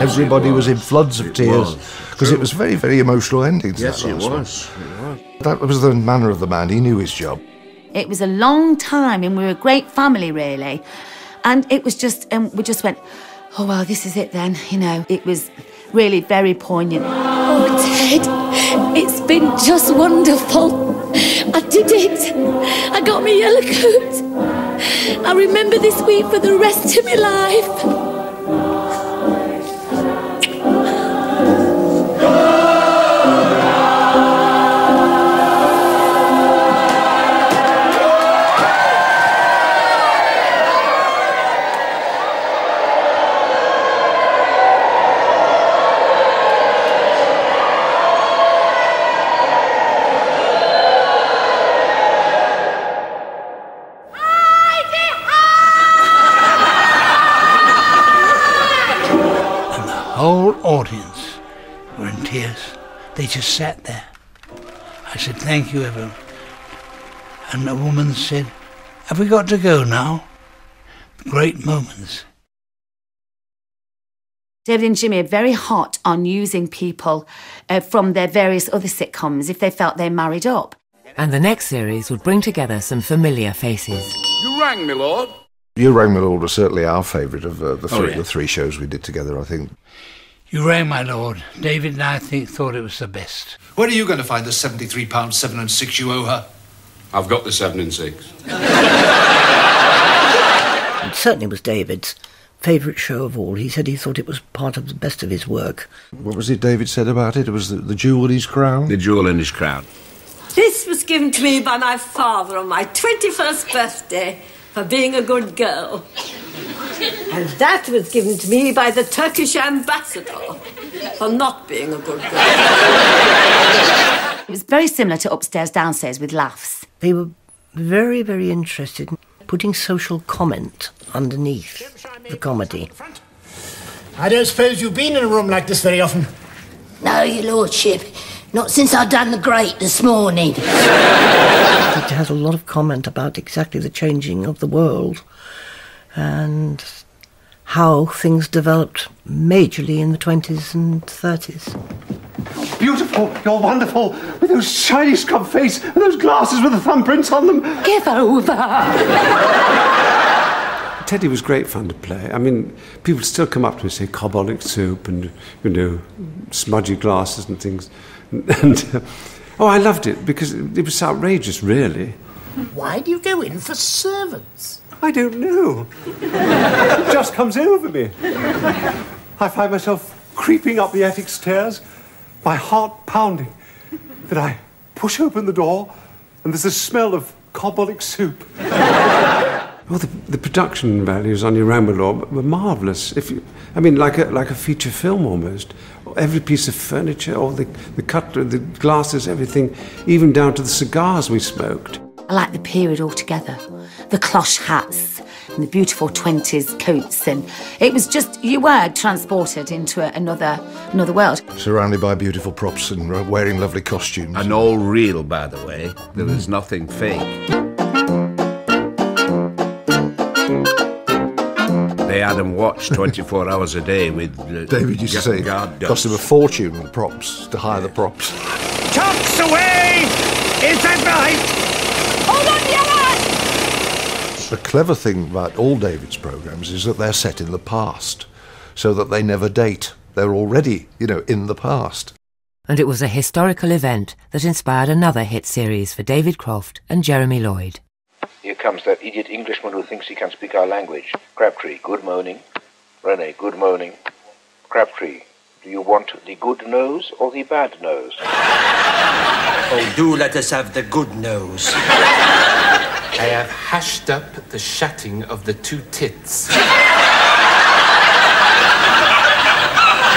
Everybody was in floods of tears because it was a very, very emotional ending to that last one. Yes, it was. It was. That was the manner of the man. He knew his job. It was a long time, and we were a great family, really. And it was just, and um, we just went, oh, well, this is it then, you know. It was really very poignant. Oh, Ted, it's been just wonderful. I did it. I got my yellow coat. I remember this week for the rest of my life. They just sat there. I said, thank you, everyone. And the woman said, have we got to go now? Great moments. David and Jimmy are very hot on using people uh, from their various other sitcoms if they felt they married up. And the next series would bring together some familiar faces. You rang, my lord. You Rang M'Lord was certainly our favourite of uh, the, three, oh, yeah. the three shows we did together, I think. You Rang M'Lord. David and I think, thought it was the best. Where are you going to find the seventy-three pounds seven and six you owe her? I've got the seven and six. It certainly was David's favourite show of all. He said he thought it was part of the best of his work. What was it David said about it? It was the, the jewel in his crown? The jewel in his crown. This was given to me by my father on my twenty-first birthday for being a good girl. And that was given to me by the Turkish ambassador for not being a good girl. It was very similar to Upstairs, Downstairs with laughs. They were very, very interested in putting social comment underneath the comedy. I don't suppose you've been in a room like this very often. No, your lordship. Not since I've done the great this morning. It has a lot of comment about exactly the changing of the world and how things developed majorly in the twenties and thirties. You're beautiful, you're wonderful, with those shiny scrub face and those glasses with the thumbprints on them. Give over. Teddy was great fun to play. I mean, people still come up to me and say carbonic soup and, you know, smudgy glasses and things. And, and uh, oh, I loved it because it, it was outrageous, really. Why do you go in for servants? I don't know. It just comes over me. I find myself creeping up the attic stairs, my heart pounding. Then I push open the door and there's a smell of carbonic soup. Well, the, the production values on You Rang M'Lord were marvellous. If you, I mean, like a, like a feature film almost. Every piece of furniture, all the, the cutlery, the glasses, everything, even down to the cigars we smoked. I like the period altogether. The cloche hats and the beautiful twenties coats, and it was just, you were transported into a, another, another world. Surrounded by beautiful props and wearing lovely costumes. And all real, by the way. There was nothing fake. They had them watched twenty-four hours a day with... Uh, David used to say, cost him a fortune with props, to hire yeah. the props. Tops away! Is that right? Hold on, Yellow! The clever thing about all David's programmes is that they're set in the past, so that they never date. They're already, you know, in the past. And it was a historical event that inspired another hit series for David Croft and Jeremy Lloyd. Here comes that idiot Englishman who thinks he can speak our language. Crabtree, good morning. Rene, good morning. Crabtree, do you want the good nose or the bad nose? Oh, do let us have the good nose. I have hashed up the shatting of the two tits.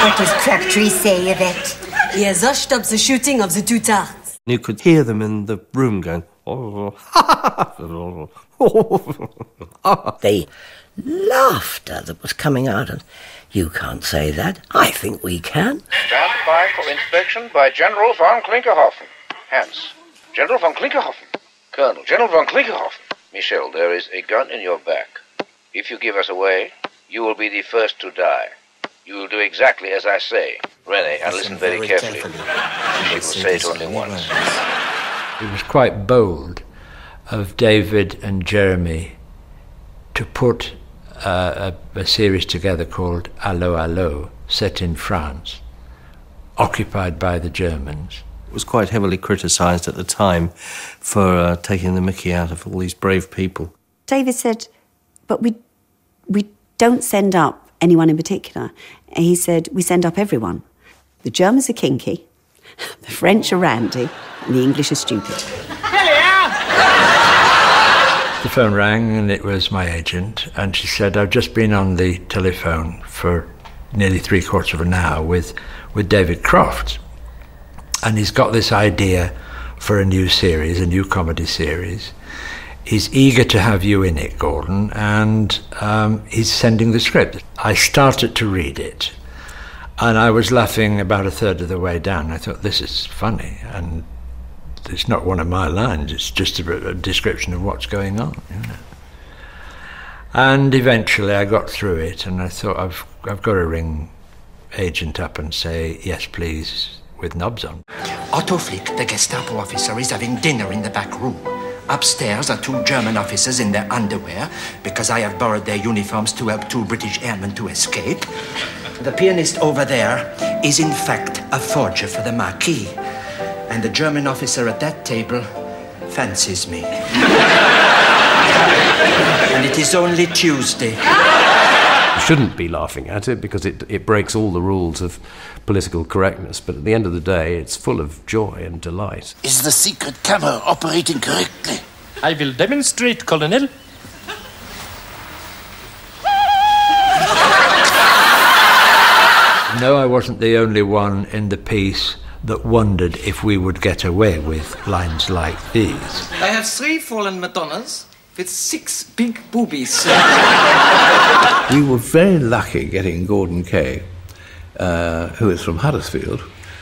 What does Crabtree say of it? He has hushed up the shooting of the two tarts. You could hear them in the room going... The laughter that was coming out of, you can't say that, I think we can. Stand by for inspection by General von Klinkerhoffen. Hans, General von Klinkerhoffen. Colonel, General von Klinkerhoffen. Michel, there is a gun in your back. If you give us away, you will be the first to die. You will do exactly as I say. Rene, and listen, listen very, very carefully. carefully. She will say it only once. It was quite bold of David and Jeremy to put uh, a, a series together called 'Allo 'Allo, set in France, occupied by the Germans. It was quite heavily criticised at the time for uh, taking the mickey out of all these brave people. David said, but we, we don't send up anyone in particular. And he said, we send up everyone. The Germans are kinky, the French are randy, and the English are stupid. Hello! The phone rang and it was my agent, and she said, I've just been on the telephone for nearly three quarters of an hour with, with David Croft, and he's got this idea for a new series, a new comedy series. He's eager to have you in it, Gordon, and um, he's sending the script. I started to read it. And I was laughing about a third of the way down. I thought, this is funny, and it's not one of my lines, it's just a, a description of what's going on, you know. And eventually I got through it, and I thought, I've, I've got to ring agent up and say, yes, please, with knobs on. Otto Flick, the Gestapo officer, is having dinner in the back room. Upstairs are two German officers in their underwear, because I have borrowed their uniforms to help two British airmen to escape. The pianist over there is, in fact, a forger for the Marquis. And the German officer at that table fancies me. And it is only Tuesday. You shouldn't be laughing at it, because it, it breaks all the rules of political correctness, but at the end of the day, it's full of joy and delight. Is the secret camera operating correctly? I will demonstrate, Colonel. No, I wasn't the only one in the piece that wondered if we would get away with lines like these. I have three fallen Madonnas with six big boobies. We were very lucky getting Gordon Kaye, uh, who is from Huddersfield,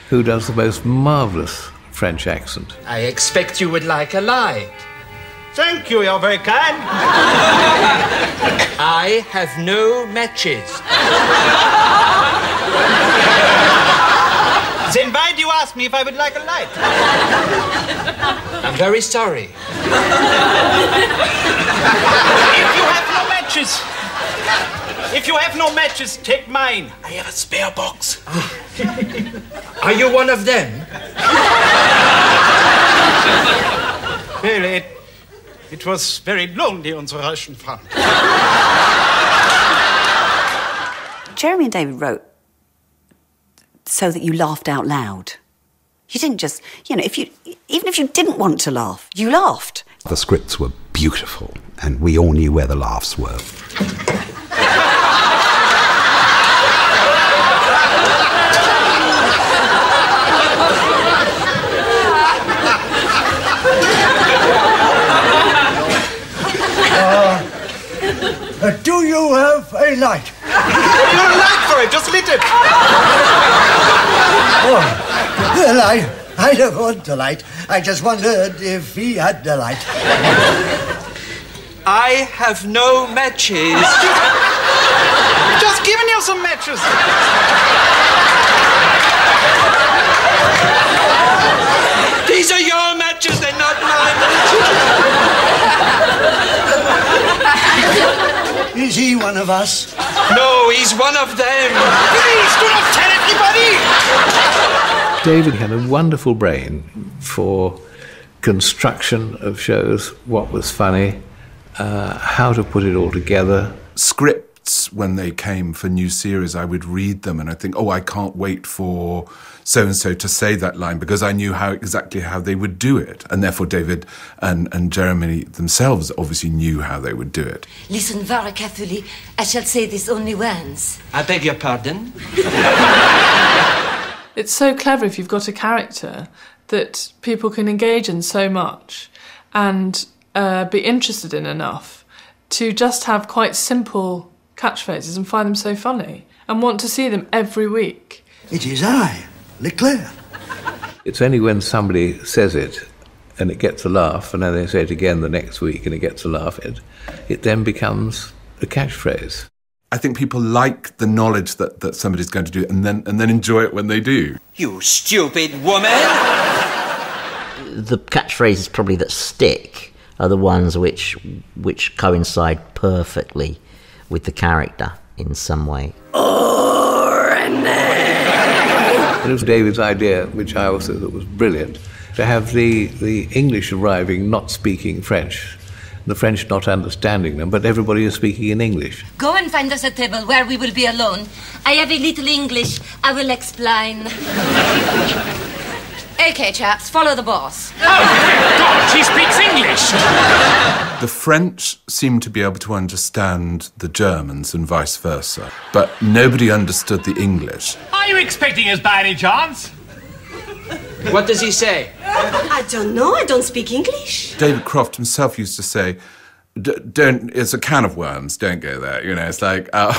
who does the most marvellous French accent. I expect you would like a lie. Thank you, you're very kind. I have no matches. Then why do you ask me if I would like a light? I'm very sorry. If you have no matches, if you have no matches, take mine. I have a spare box. Are you one of them? Really, it, it was very lonely on the Russian front. Jeremy and David wrote so that you laughed out loud. You didn't just, you know, if you, even if you didn't want to laugh, you laughed. The scripts were beautiful, and we all knew where the laughs were. uh, uh, do you have a light? You have a light for it, just lit it. Oh, well, I... I don't want the light. I just wondered if he had the light. I have no matches. I've just given you some matches. These are your matches, they're not my matches. Is he one of us? No, he's one of them. Please, do not tell anybody. David had a wonderful brain for construction of shows, what was funny, uh, how to put it all together. Scripts, when they came for new series, I would read them and I'd think, oh, I can't wait for so-and-so to say that line, because I knew how exactly how they would do it. And therefore David and, and Jeremy themselves obviously knew how they would do it. Listen very carefully. I shall say this only once. I beg your pardon? It's so clever if you've got a character that people can engage in so much and uh, be interested in enough to just have quite simple catchphrases and find them so funny and want to see them every week. It is I, Leclerc. It's only when somebody says it and it gets a laugh, and then they say it again the next week and it gets a laugh, it, it then becomes a catchphrase. I think people like the knowledge that, that somebody's going to do it and then, and then enjoy it when they do. You stupid woman! The catchphrases probably that stick are the ones which, which coincide perfectly with the character in some way. It was David's idea, which I also thought was brilliant, to have the, the English arriving not speaking French. The French not understanding them, but everybody is speaking in English. Go and find us a table where we will be alone. I have a little English. I will explain. OK, chaps, follow the boss. Oh, thank God, she speaks English! The French seemed to be able to understand the Germans and vice versa, but nobody understood the English. Are you expecting us by any chance? What does he say? I don't know. I don't speak English. David Croft himself used to say, D "Don't." It's a can of worms. Don't go there. You know. It's like uh,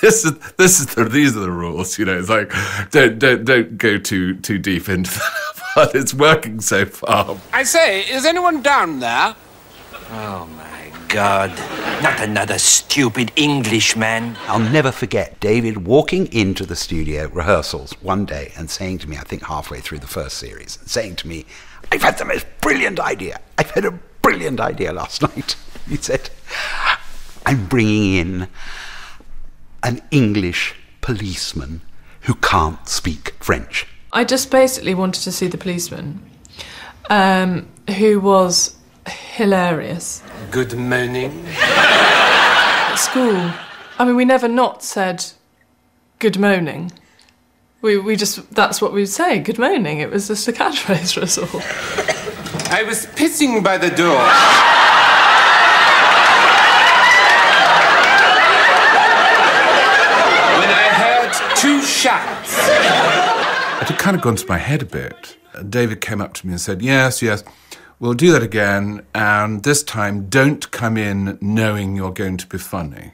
this is this is the, these are the rules. You know. It's like don't don't don't go too too deep into that. But it's working so far. I say, is anyone down there? Oh my God! Not another stupid Englishman. I'll never forget David walking into the studio rehearsals one day and saying to me, I think halfway through the first series, saying to me, I've had the most brilliant idea. I've had a brilliant idea last night, he said. I'm bringing in an English policeman who can't speak French. I just basically wanted to see the policeman, um, who was hilarious. Good morning. At school, I mean, we never not said good morning. We, we just, that's what we'd say, good morning. It was just a catchphrase for us all. I was pissing by the door. Two shots. It had kind of gone to my head a bit. David came up to me and said, yes, yes, we'll do that again, and this time don't come in knowing you're going to be funny.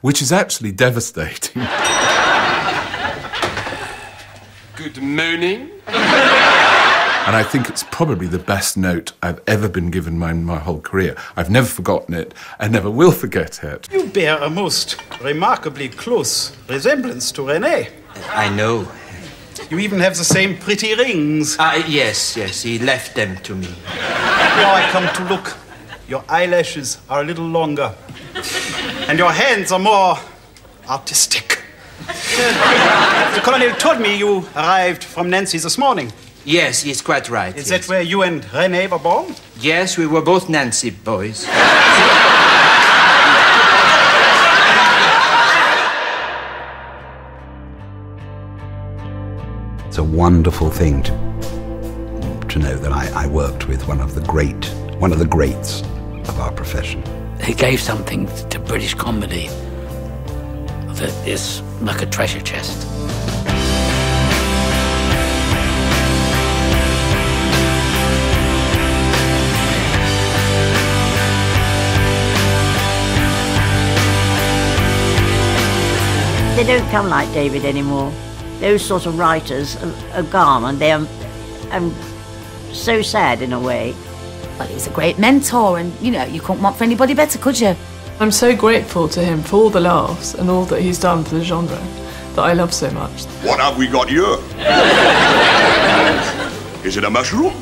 Which is actually devastating. Good morning. And I think it's probably the best note I've ever been given my, my whole career. I've never forgotten it. I never will forget it. You bear a most remarkably close resemblance to René. I know. You even have the same pretty rings. Uh, yes, yes, he left them to me. Now I come to look. Your eyelashes are a little longer. And your hands are more artistic. The Colonel told me you arrived from Nancy this morning. Yes, he's quite right. Is yes. that where you and René were born? Yes, we were both Nancy boys. It's a wonderful thing to, to know that I, I worked with one of the great, one of the greats of our profession. He gave something to British comedy that is like a treasure chest. They don't come like David anymore. Those sort of writers are, are gone, and they are I'm so sad in a way. Well, he was a great mentor, and, you know, you couldn't want for anybody better, could you? I'm so grateful to him for all the laughs and all that he's done for the genre that I love so much. What have we got here? Is it a mushroom?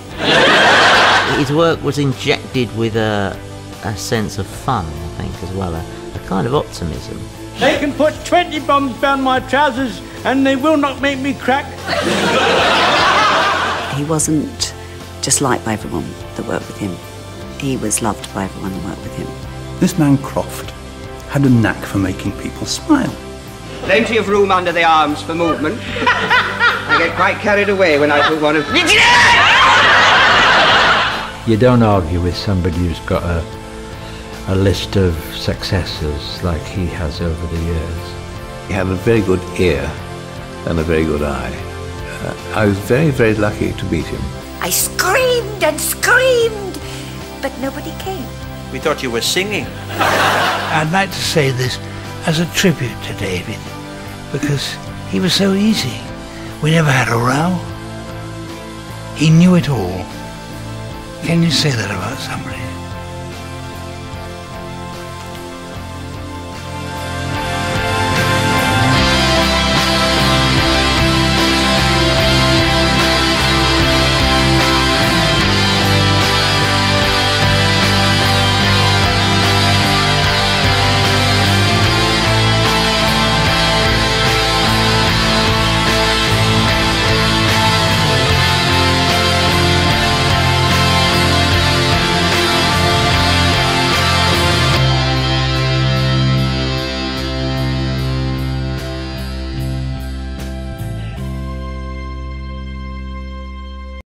His work was injected with a, a sense of fun, I think, as well, a, a kind of optimism. They can put twenty bombs down my trousers and they will not make me crack. He wasn't just liked by everyone that worked with him. He was loved by everyone that worked with him. This man Croft had a knack for making people smile. Plenty of room under the arms for movement. I get quite carried away when I put one of... You don't argue with somebody who's got a... a list of successes like he has over the years. He had a very good ear and a very good eye. Uh, I was very, very lucky to meet him. I screamed and screamed, but nobody came. We thought you were singing. I'd like to say this as a tribute to David, because he was so easy. We never had a row. He knew it all. Can you say that about somebody?